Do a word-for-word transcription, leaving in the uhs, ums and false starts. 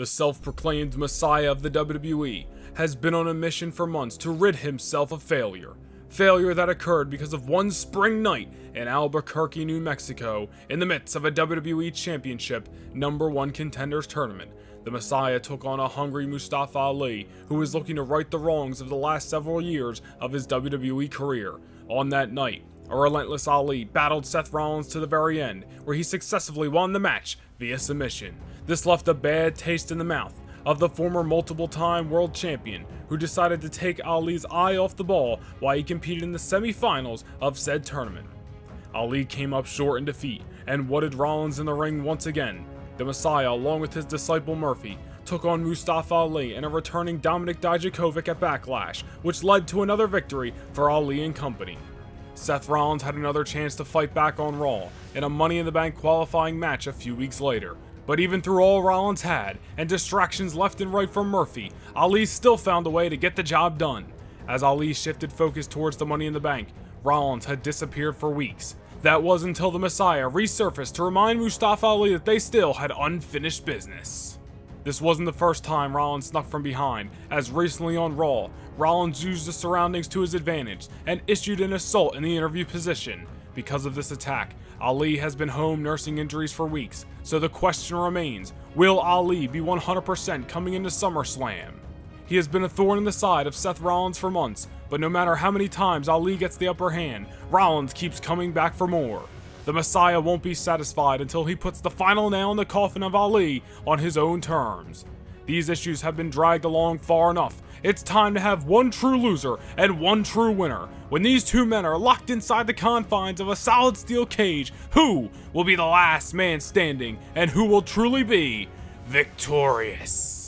The self-proclaimed messiah of the W W E has been on a mission for months to rid himself of failure. Failure that occurred because of one spring night in Albuquerque, New Mexico, in the midst of a W W E Championship number one contenders tournament. The Messiah took on a hungry Mustafa Ali, who was looking to right the wrongs of the last several years of his W W E career. On that night, a relentless Ali battled Seth Rollins to the very end, where he successfully won the match via submission. This left a bad taste in the mouth of the former multiple-time world champion, who decided to take Ali's eye off the ball while he competed in the semi-finals of said tournament. Ali came up short in defeat and wooded Rollins in the ring once again. The Messiah, along with his disciple Murphy, took on Mustafa Ali and a returning Dominic Dijakovic at Backlash, which led to another victory for Ali and company. Seth Rollins had another chance to fight back on Raw in a Money in the Bank qualifying match a few weeks later. But even through all Rollins had, and distractions left and right from Murphy, Ali still found a way to get the job done. As Ali shifted focus towards the Money in the Bank, Rollins had disappeared for weeks. That was until the Messiah resurfaced to remind Mustafa Ali that they still had unfinished business. This wasn't the first time Rollins snuck from behind, as recently on Raw, Rollins used the surroundings to his advantage and issued an assault in the interview position. Because of this attack, Ali has been home nursing injuries for weeks, so the question remains, will Ali be one hundred percent coming into SummerSlam? He has been a thorn in the side of Seth Rollins for months, but no matter how many times Ali gets the upper hand, Rollins keeps coming back for more. The Messiah won't be satisfied until he puts the final nail in the coffin of Ali on his own terms. These issues have been dragged along far enough. It's time to have one true loser and one true winner. When these two men are locked inside the confines of a solid steel cage, who will be the last man standing and who will truly be victorious?